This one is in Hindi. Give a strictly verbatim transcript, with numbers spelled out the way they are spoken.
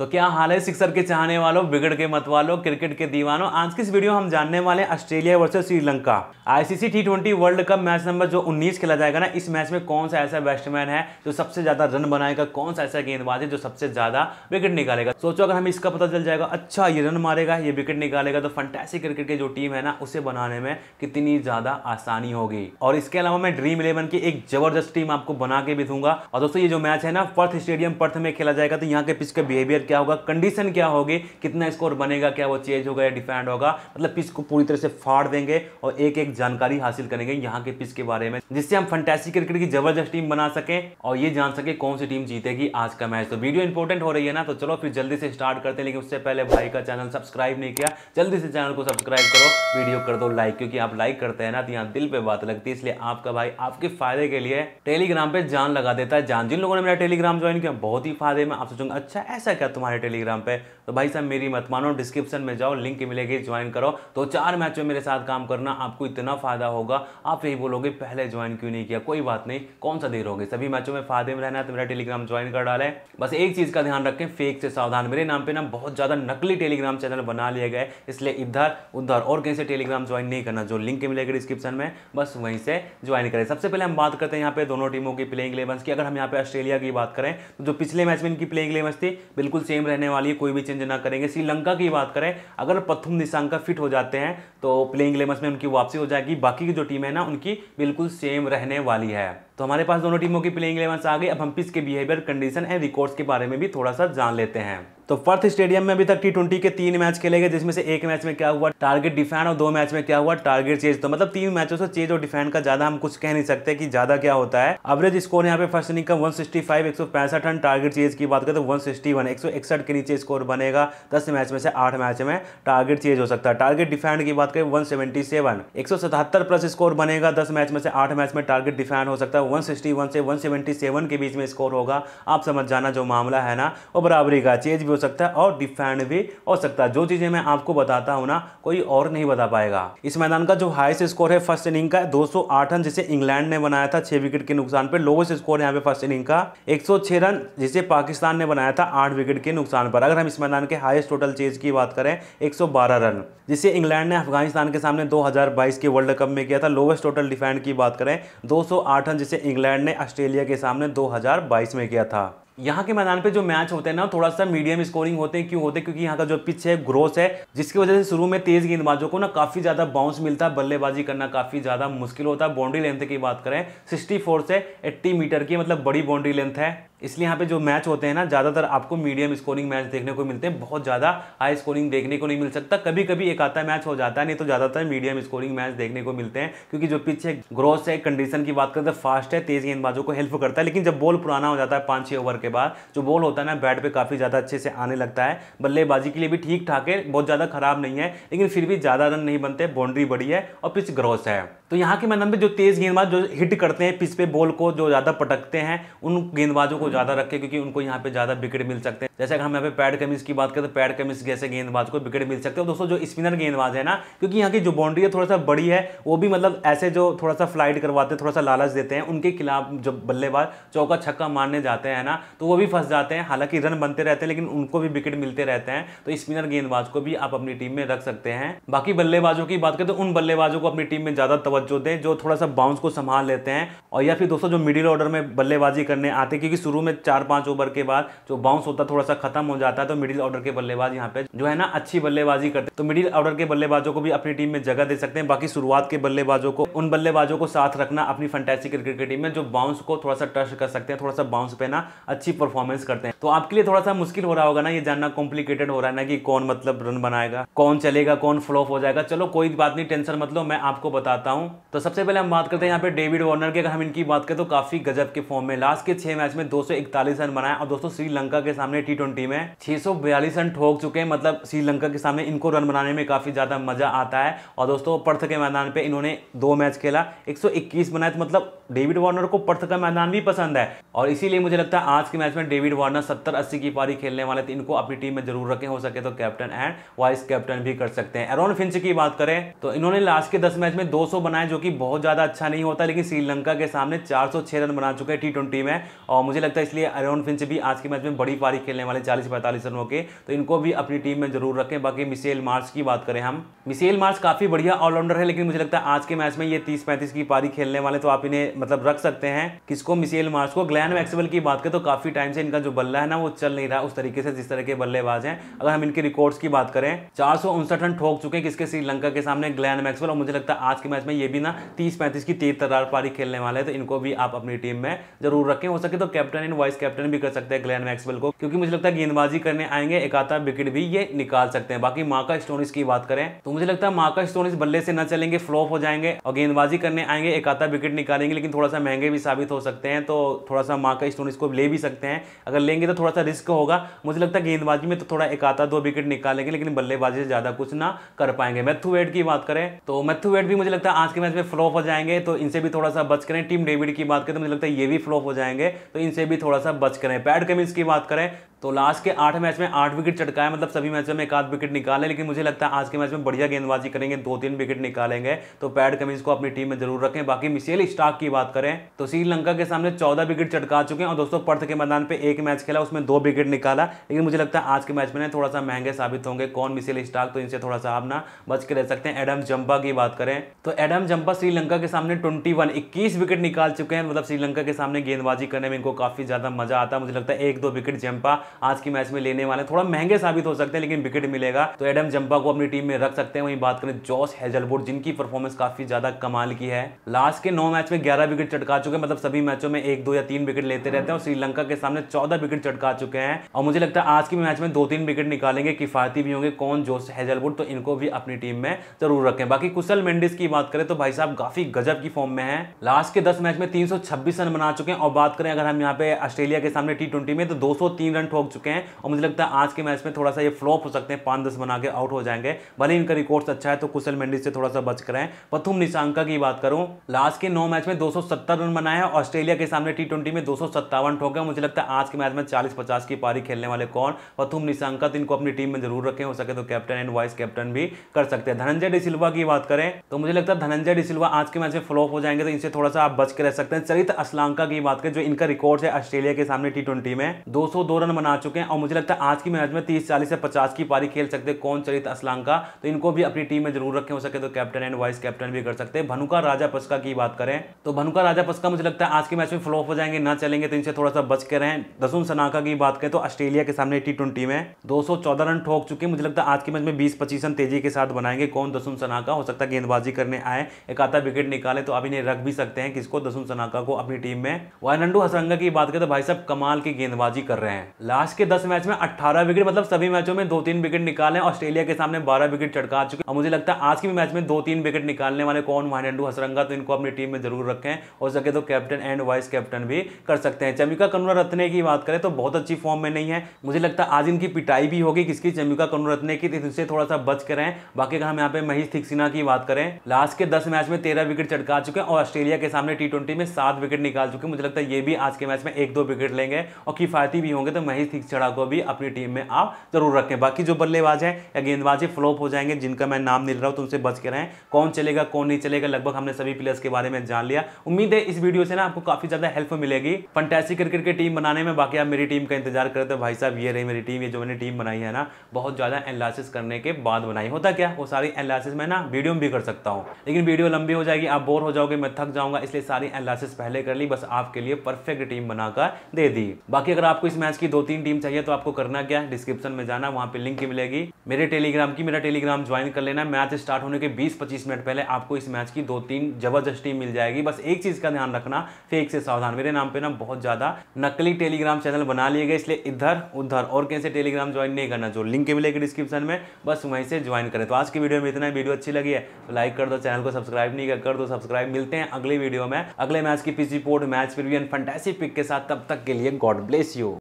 तो क्या हाल है सिक्सर के चाहने वालों, बिगड़ के मत वालों, क्रिकेट के दीवानों। आज की इस वीडियो हम जानने वाले हैं Australia versus Sri Lanka ICC T twenty world cup match number जो उन्नीस खेला जाएगा ना, इस मैच में कौन सा ऐसा बैट्समैन है जो सबसे ज्यादा रन बनाएगा, कौन सा ऐसा गेंदबाज है जो सबसे ज्यादा विकेट निकालेगा। सोचो अगर हमें इसका पता चल जाएगा, अच्छा ये रन मारेगा, ये विकेट निकालेगा, तो फैंटास्टिक क्रिकेट की जो टीम है ना उसे बनाने में कितनी ज्यादा आसानी होगी। और इसके अलावा मैं ड्रीम इलेवन की एक जबरदस्त टीम आपको बना के भी दूंगा। और दोस्तों ये जो मैच है ना पर्थ स्टेडियम पर्थ में खेला जाएगा, तो यहाँ के पिच का बिहेवियर क्या होगा, कंडीशन क्या होगी, कितना स्कोर बनेगा, क्या वो चेंज होगा या डिफेंड होगा, मतलब पिच को पूरी तरह से फाड़ देंगे और एक एक जानकारी हासिल करेंगे यहाँ के पिच के बारे में, जिससे हम फैंटास्टिक क्रिकेट की जबरदस्त टीम बना सके और ये जान सके कौन सी टीम जीतेगी आज का मैच। तो वीडियो इंपॉर्टेंट हो रही है ना, तो चलो फिर जल्दी से स्टार्ट करते हैं। लेकिन उससे पहले भाई का चैनल सब्सक्राइब नहीं किया, जल्दी से चैनल को सब्सक्राइब करो, वीडियो कर दो लाइक, क्योंकि आप लाइक करते हैं ना तो यहाँ दिल पे बात लगती है, इसलिए आपका भाई आपके फायदे के लिए टेलीग्राम पे जान लगा देता है जान। जिन लोगों ने मेरा टेलीग्राम ज्वाइन किया बहुत ही फायदे में, आप सोचेंगे अच्छा ऐसा क्या तुम्हारे टेलीग्राम पे, तो भाई साहब मेरी मत मानो, डिस्क्रिप्शन में जाओ लिंक मिलेगी, ज्वाइन करो। तो चार मैच में मेरे साथ काम करना, आपको इतना फायदा होगा, आप यही बोलोगे पहले ज्वाइन क्यों नहीं किया, कोई बात नहीं, कौन सा देर होगी, सभी मैचों में फायदे में रहना है तो मेरा टेलीग्राम ज्वाइन कर डाले। बस एक चीज का ध्यान रखें, फेक से सावधान। मेरे नाम पे ना बहुत ज्यादा नकली टेलीग्राम चैनल बना लिए गए, इसलिए इधर उधर और कहीं से टेलीग्राम ज्वाइन नहीं करना, जो लिंक मिलेगी डिस्क्रिप्शन में बस वहीं से ज्वाइन करें। सबसे पहले हम बात करते हैं यहाँ पे दोनों टीमों की प्लेइंग इलेवन की। अगर हम यहाँ पे ऑस्ट्रेलिया की बात करें तो जो पिछले मैच में इनकी प्लेइंग इलेवन थी बिल्कुल सेम रहने वाली है, कोई भी चेंज ना करेंगे। श्रीलंका की बात करें, अगर पथुम निसंका फिट हो जाते हैं तो प्लेइंग इलेवन में उनकी वापसी हो जाएगी, बाकी की जो टीम है ना उनकी बिल्कुल सेम रहने वाली है। तो हमारे पास दोनों टीमों की प्लेइंग इलेवन आ गई। अब हम पिच के बिहेवियर, कंडीशन एंड रिकॉर्ड्स के बारे में भी थोड़ा सा जान लेते हैं। तो पर्थ स्टेडियम में अभी तक टी ट्वेंटी के तीन मैच खेले गए, जिसमें से एक मैच में क्या हुआ टारगेट डिफेंड और दो मैच में क्या हुआ टारगेट चेज। तो मतलब तीन मैचों से चेज और डिफेंड का ज्यादा हम कुछ कह नहीं सकते कि ज्यादा क्या होता है। एवरेज स्कोर यहाँ पे फर्स्ट इनिंग का वन सिक्सटी फाइव, एक सौ पैंसठ रन। टारगेट चेज की बात करें तो वन सिक्सटी वन, एक सौ इकसठ के नीचे स्कोर बनेगा। दस मैच में से आठ मैच में टारगेट चेज हो सकता है। टारगेट डिफेंड की बात करें वन सेवेंटी सेवन, एक सौ सतहत्तर प्लस स्कोर बनेगा। दस मैच में से आठ मैच में टारगेट डिफेंड हो सकता है। वन सिक्सटी वन से वन सेवेंटी सेवन के बीच में स्कोर होगा। आप समझ जाना जो मामला है ना वो बराबरी का, चेज भी हो सकता है और डिफेंड भी हो सकता है। जो चीजें मैं आपको बताता हूं ना कोई और नहीं बता पाएगा। इस मैदान का जो हाईएस्ट स्कोर है फर्स्ट इनिंग का दो सौ आठ रन, जिसे इंग्लैंड ने बनाया था छह विकेट के नुकसान पर। लोएस्ट स्कोर यहां पे फर्स्ट इनिंग का एक सौ छह रन, जिसे पाकिस्तान ने बनाया था आठ विकेट के नुकसान पर। अगर हम इस मैदान के हाईएस्ट टोटल चेज की बात करें एक सौ बारह रन, जिसे इंग्लैंड ने अफगानिस्तान के सामने दो हज़ार बाईस के वर्ल्ड कप में किया था। लोएस्ट टोटल डिफेंड की बात करें दो सौ आठ रन, जिसे इंग्लैंड ने ऑस्ट्रेलिया के सामने दो हज़ार बाईस में किया था। यहाँ के मैदान पे जो मैच होते हैं ना थोड़ा सा मीडियम स्कोरिंग होते हैं। क्यों होते हैं? क्योंकि यहाँ का जो पिच है ग्रोस है, जिसकी वजह से शुरू में तेज गेंदबाजों को ना काफी ज्यादा बाउंस मिलता है, बल्लेबाजी करना काफी ज्यादा मुश्किल होता है। बाउंड्री लेंथ की बात करें सिक्सटी फोर से अस्सी मीटर की, मतलब बड़ी बाउंड्री लेंथ है, इसलिए यहाँ पे जो मैच होते हैं ना ज्यादातर आपको मीडियम स्कोरिंग मैच देखने को मिलते हैं। बहुत ज्यादा हाई स्कोरिंग देखने को नहीं मिल सकता, कभी कभी एक आता मैच हो जाता है, नहीं तो ज्यादातर मीडियम स्कोरिंग मैच देखने को मिलते हैं। क्योंकि जो पिच है ग्रोस है, कंडीशन की बात करें तो फास्ट है, तेज गेंदबाजों को हेल्प करता है। लेकिन जब बॉल पुराना हो जाता है पाँच छः ओवर के बाद, जो बॉल होता है ना बैट पे काफी ज्यादा अच्छे से आने लगता है, बल्लेबाजी के लिए भी ठीक ठाक है, बहुत ज्यादा खराब नहीं है, लेकिन फिर भी ज्यादा रन नहीं बनते, बाउंड्री बड़ी है और पिच ग्रोस है। तो यहाँ के मैदान पे जो तेज गेंदबाज जो हिट करते हैं पिच पे, बॉल को जो ज्यादा पटकते हैं, उन गेंदबाजों को ज्यादा रखें क्योंकि उनको यहाँ पे ज्यादा विकेट मिल सकते हैं। जैसे अगर हम यहाँ पे पैट कमिंस की बात करें तो पैट कमिंस जैसे गेंदबाज को विकेट मिल सकते हैं। दोस्तों जो स्पिनर गेंदबाज है ना, क्योंकि यहाँ की जो बाउंड्री है थोड़ा सा बड़ी है, वो भी मतलब ऐसे जो थोड़ा सा फ्लाइट करवाते हैं, थोड़ा सा लालच देते हैं, उनके खिलाफ जब बल्लेबाज चौका छक्का मारने जाते हैं ना तो वो भी फंस जाते हैं। हालांकि रन बनते रहते हैं लेकिन उनको भी विकेट मिलते रहते हैं। तो स्पिनर गेंदबाज को भी आप अपनी टीम में रख सकते हैं। बाकी बल्लेबाजों की बात करें तो उन बल्लेबाजों को अपनी टीम में ज्यादा जो दें जो थोड़ा सा बाउंस को संभाल लेते हैं, और या फिर दोस्तों जो मिडिल ऑर्डर में बल्लेबाजी करने आते, क्योंकि शुरू में चार पांच ओवर के बाद जो बाउंस होता थोड़ा सा खत्म हो जाता है, तो मिडिल ऑर्डर के बल्लेबाज यहाँ पे जो है ना अच्छी बल्लेबाजी करते, तो मिडिल ऑर्डर के बल्लेबाजों को भी अपनी टीम में जगह दे सकते हैं। बाकी शुरुआत के बल्लेबाजों को, उन बल्लेबाजों को साथ रखना अपनी फैंटास्टिक क्रिकेट की टीम में जो बाउंस को थोड़ा सा टच कर सकते हैं, थोड़ा सा बाउंस पे ना अच्छी परफॉर्मेंस करते हैं। तो आपके लिए थोड़ा सा मुश्किल हो रहा होगा ना ये जानना, कॉम्प्लिकेटेड हो रहा है ना कि कौन मतलब रन बनाएगा, कौन चलेगा, कौन फ्लॉप हो जाएगा। चलो कोई बात नहीं, टेंशन मत लो, मैं आपको बताता हूँ। तो सबसे पहले हम बात करते हैं यहाँ पे डेविड वार्नर की। अगर हम इनकी बात करें तो काफी गजब के फॉर्म में, लास्ट के छह मैच में दो सौ इकतालीस रन बनाए। और दोस्तों श्रीलंका के सामने टी ट्वेंटी में छह सौ बयालीस रन ठोक चुके हैं, मतलब श्रीलंका के सामने इनको रन बनाने में काफी ज्यादा मजा आता है। और दोस्तों पर्थ के मैदान पे इन्होंने दो मैच खेला, एक सौ इक्कीस बनाए, तो मतलब डेविड वार्नर को पर्थ का मैदान भी पसंद है। और इसीलिए मुझे लगता है आज के मैच में डेविड वार्नर सत्तर अस्सी की पारी खेलने वाले, तो इनको अपनी टीम में जरूर रखें, हो सके तो कैप्टन एंड वाइस कैप्टन भी कर सकते हैं। एरोन फिंच की बात करें तो इन्होंने लास्ट के दस मैच में दो सौ बनाए, बनाया जो कि बहुत ज़्यादा अच्छा नहीं होता, लेकिन श्रीलंका के सामने चार सौ छह रन बना चुके हैं टी ट्वेंटी में। और मुझे लगता है इसलिए एरन फिंच भी आज के मैच में बड़ी पारी खेलने वाले चालीस पैंतालीस रनों के, तो इनको भी अपनी टीम में जरूर रखें। बाकी मिशेल मार्श की बात करें हम, मिशेल मार्श काफ़ी बढ़िया ऑलराउंडर है, लेकिन मुझे लगता है आज के मैच में ये तीस पैंतीस की पारी खेलने वाले, तो आप इन्हें मतलब रख सकते हैं। किसको? मिशेल मार्श को। ग्लेन मैक्सवेल की बात करें तो काफ़ी टाइम से इनका जो बल्ला है ना वो चल नहीं रहा उस तरीके से जिस तरह के बल्लेबाज हैं। अगर हम इनके रिकॉर्ड्स की बात करें, चार सौ उनसठ रन ठोक चुके हैं किसके? श्रीलंका के सामने ग्लेन मैक्सवेल। और मुझे लगता है आज के मैच में ये भी ना तीस पैंतीस की तेज तरार पारी खेलने वाले हैं, तो इनको भी आप अपनी टीम में जरूर रखें। हो सके तो कैप्टन एंड वाइस कैप्टन भी कर सकते हैं ग्लेन मैक्सवेल को, क्योंकि मुझे लगता है गेंदबाजी करने आएंगे, एक आधा विकेट भी ये निकाल सकते हैं। बाकी मार्कस स्टोनिस की बात करें तो मुझे लगता है मार्कस स्टोनिस बल्ले से न चलेंगे, फ्लॉप हो जाएंगे, और गेंदबाजी करने आएंगे, एक आधा विकेट निकालेंगे, लेकिन थोड़ा सा महंगे भी साबित हो सकते हैं। तो थोड़ा सा मार्कस स्टोनिस को ले भी सकते हैं, अगर लेंगे तो थोड़ा सा रिस्क होगा। मुझे लगता है गेंदबाजी में तो थोड़ा एक आधा दो विकेट निकालेंगे, लेकिन बल्लेबाजी से ज्यादा कुछ ना कर पाएंगे। मैथ्यू वेड की बात करें तो मैथ्यू वेड भी मुझे लगता है आज के मैच में फ्लॉप हो जाएंगे, तो इनसे भी थोड़ा सा बच करें। टीम डेविड की बात करें तो मुझे लगता है ये भी फ्लॉप हो जाएंगे, तो इनसे भी थोड़ा सा बच करें। पैट कमिंस की बात करें तो लास्ट के आठ मैच में आठ विकेट चटकाए, मतलब सभी मैचों में एक आध विकेट निकाले, लेकिन मुझे लगता है आज के मैच में बढ़िया गेंदबाजी करेंगे, दो तीन विकेट निकालेंगे, तो पैट कमिंस को अपनी टीम में जरूर रखें। बाकी मिशेल स्टार्क की बात करें तो श्रीलंका के सामने चौदह विकेट चटका चुके हैं, और दोस्तों पर्थ के मैदान पे एक मैच खेला, उसमें दो विकेट निकाला, लेकिन मुझे लगता है आज के मैच में थोड़ा सा महंगे साबित होंगे। कौन? मिशेल स्टार्क, तो इनसे थोड़ा सा आप ना बच के रह सकते हैं। एडम जंपा की बात करें तो एडम जंपा श्रीलंका के सामने ट्वेंटी वन इक्कीस विकेट निकाल चुके हैं, मतलब श्रीलंका के सामने गेंदबाजी करने में इनको काफी ज्यादा मजा आता है। मुझे लगता है एक दो विकेट जंपा आज के मैच में लेने वाले, थोड़ा महंगे साबित हो सकते हैं, लेकिन विकेट मिलेगा, तो एडम जंपा को अपनी टीम में रख सकते हैं। वहीं बात करें जॉश हेजलवुड, जिनकी परफॉर्मेंस काफी ज्यादा कमाल की है, लास्ट के नौ मैच में ग्यारह विकेट चटका चुके हैं, मतलब सभी मैचों में एक दो या तीन विकेट लेते रहते हैं, और श्रीलंका के सामने चौदह विकेट चटका चुके हैं, और मुझे लगता है आज के मैच में दो तीन विकेट निकालेंगे, किफायती भी होंगे। कौन? जॉश हेजलवुड, तो इनको भी अपनी टीम में जरूर रखें। बाकी कुशल मेंडिस की बात करें तो भाई साहब काफी गजब की फॉर्म में है, लास्ट के दस मैच में तीन सौ छब्बीस रन बना चुके हैं। और बात करें अगर हम यहाँ पे ऑस्ट्रेलिया के सामने टी ट्वेंटी में तो दो सौ तीन रन ठोक चुके हैं, और मुझे लगता है आज के मैच में थोड़ा सा ये फ्लॉप हो सकते हैं, पाँच दस बना के आउट हो जाएंगे, भले इनका रिकॉर्ड्स अच्छा है, तो कुशल मेंडिस से थोड़ा सा बच कर। पथुम निशांका की बात करूं, लास्ट के नौ मैच में दो सौ सत्तर रन बनाए हैं, ऑस्ट्रेलिया के सामने टी ट्वेंटी में दो सौ सत्तावन ठोक है। मुझे लगता है आज के मैच में चालीस पचास की पारी खेलने वाले कौन? पथुम निशांका, तो इनको अपनी टीम में जरूर रखें, हो सके तो कैप्टन एंड वाइस कैप्टन भी कर सकते हैं। धनंजय डिसिल्वा की बात करें तो मुझे लगता है धनंजय डिसिल्वा आज के मैच में फ्लॉप हो जाएंगे, तो इनसे थोड़ा सा आप बच के रह सकते हैं। चरित असलांका की बात करें, जो इनका रिकॉर्ड है ऑस्ट्रेलिया के सामने टी ट्वेंटी में दो सौ दो रन बना चुके हैं, और मुझे लगता है आज की मैच में तीस चालीस से पचास की पारी खेल सकते हैं। कौन? चरित असलांका, तो इनको भी अपनी टीम में जरूर रखें, हो सके तो कैप्टन एंड वाइस कैप्टन भी कर सकते हैं। भनुका राजापक्सा की बात करें तो भनुका राजापक्सा मुझे लगता है आज के मैच में फ्लॉप हो जाएंगे, ना चलेंगे, तो इनसे थोड़ा सा बच के रहें। दसुन सनाका की बात करें तो ऑस्ट्रेलिया के सामने टी ट्वेंटी में दो सौ चौदह रन ठोक चुके हैं, मुझे लगता है आज के मैच में बीस पच्चीस रन तेजी के साथ बनाएंगे। कौन? दसुन सनाका, हो सकता है गेंदबाजी करने आए, एक आधा विकेट निकाले, तो आप इन्हें रख भी सकते हैं। किसको? दसुन सनाका को अपनी टीम में। वानिंडू हसरंगा की बात करें तो भाई साहब कमाल की गेंदबाजी कर रहे हैं, लास्ट के दस मैच में अठारह विकेट, मतलब सभी मैचों में दो तीन विकेट निकाले, ऑस्ट्रेलिया के सामने बारह विकेट चटका चुके, और मुझे लगता है आज के मैच में दो तीन विकेट निकालने वाले कौन? वानिंडू हसरंगा, तो इनको अपनी टीम में जरूर रखें, हो सके तो कैप्टन एंड वाइस कैप्टन भी कर सकते हैं। चमिका करुणारत्ने की बात करें तो बहुत अच्छी फॉर्म में नहीं है, मुझे लगता है आज इनकी पिटाई भी होगी। किसकी? चमिका करुणारत्ने की, इनसे थोड़ा सा बच के रहें। बाकी अगर हम यहाँ पे महेश थीक्षणा की बात करें, लास्ट के दस मैच में तेरह विकेट चटका चुके हैं, और ऑस्ट्रेलिया के सामने टी ट्वेंटी में सात विकेट निकाल चुके, मुझे लगता है ये भी आज के मैच में एक दो विकेट लेंगे और किफायती भी होंगे, तो महेश थीक्षणा को भी अपनी टीम में आप जरूर रखें। बाकी जो बल्लेबाज हैं या गेंदबाज फ्लॉप हो जाएंगे, जिनका मैं नाम ले रहा हूं, तो उनसे बच के रहें। कौन चलेगा कौन नहीं चलेगा, लगभग हमने सभी प्लेयर्स के बारे में जान लिया। उम्मीद है इस वीडियो से ना आपको काफी ज्यादा हेल्प मिलेगी फैंटेसी क्रिकेट की टीम बनाने में। बाकी आप मेरी टीम का इंतजार करते तो भाई साहब ये रही मेरी टीम, ये जो मैंने टीम बनाई है ना बहुत ज्यादा एनालिसिस करने के बाद बनाई। होता क्या, वो सारी एनालिसिस मैं ना वीडियो में भी कर सकता हूँ, लेकिन वीडियो लंबी हो जाएगी, आप बोर हो जाओगे, मैं थक जाऊंगा, इसलिए सारी एनालिसिस पहले कर ली, बस आपके लिए परफेक्ट टीम बनाकर दे दी। बाकी अगर आपको इस मैच की दो तीन टीम चाहिए तो आपको करना क्या, डिस्क्रिप्शन में जाना, वहां पे लिंक मिलेगी मेरे टेलीग्राम की, मेरा टेलीग्राम ज्वाइन कर लेना। मैच स्टार्ट होने के बीस पच्चीस मिनट पहले आपको इस मैच की दो तीन जबरदस्त टीम मिल जाएगी। बस एक चीज का ध्यान रखना, फेक से सावधान। मेरे नाम पे ना बहुत ज्यादा नकली टेलीग्राम चैनल बना लिए गए, इसलिए इधर उधर और कैसे टेलीग्राम ज्वाइन नहीं करना, जो लिंक मिलेगी डिस्क्रिप्शन में बस वहीं से ज्वाइन करें। तो आज की वीडियो में इतना, वीडियो अच्छी लगी है तो लाइक कर दो, चैनल को सब्सक्राइब नहीं कर दो सब्सक्राइब। मिलते हैं अगले वीडियो में, अगले मैच की pitch report, match preview, fantasy pick के साथ। तब तक के लिए गॉड ब्लेस यू।